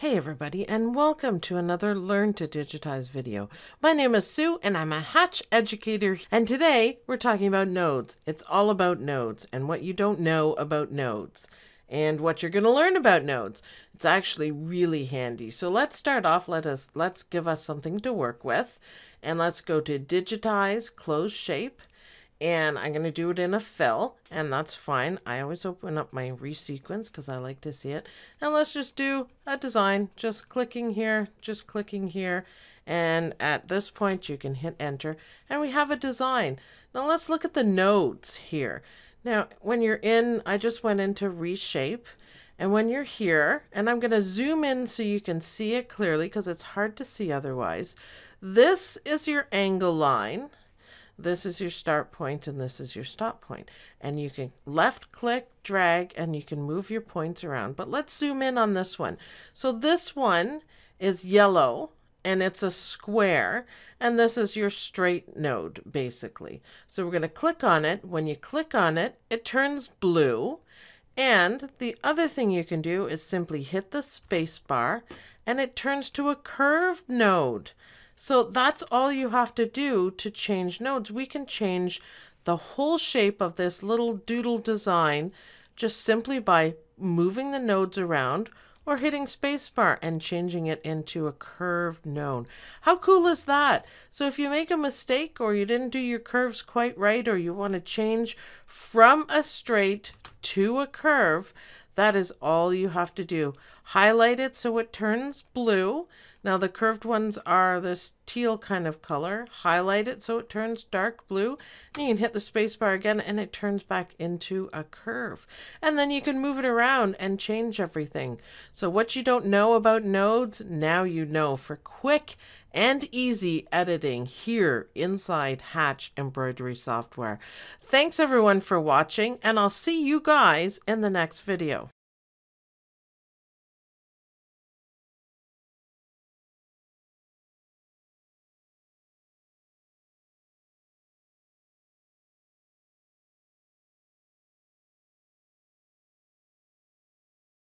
Hey everybody, and welcome to another Learn to Digitize video. My name is Sue and I'm a Hatch educator, and today we're talking about nodes. It's all about nodes and what you don't know about nodes and what you're going to learn about nodes. It's actually really handy. So let's start off. Let's give us something to work with, and let's go to digitize, close shape, and I'm going to do it in a fill, and that's fine. I always open up my resequence because I like to see it. And let's just do a design, just clicking here. And at this point you can hit enter and we have a design. Now let's look at the nodes here. Now, when you're in, I just went into reshape, and when you're here, and I'm going to zoom in so you can see it clearly because it's hard to see otherwise. This is your angle line. This is your start point and this is your stop point. And you can left click, drag, and you can move your points around. But let's zoom in on this one. So this one is yellow and it's a square, and this is your straight node basically. So we're going to click on it. When you click on it, it turns blue. And the other thing you can do is simply hit the space bar and it turns to a curved node. So that's all you have to do to change nodes. We can change the whole shape of this little doodle design just simply by moving the nodes around or hitting spacebar and changing it into a curved node. How cool is that? So if you make a mistake or you didn't do your curves quite right, or you want to change from a straight to a curve, that is all you have to do. Highlight it so it turns blue. Now the curved ones are this teal kind of color. Highlight it so it turns dark blue. And you can hit the space bar again and it turns back into a curve. And then you can move it around and change everything. So what you don't know about nodes, now you know for quick and easy editing here inside Hatch Embroidery Software. Thanks everyone for watching, and I'll see you guys in the next video.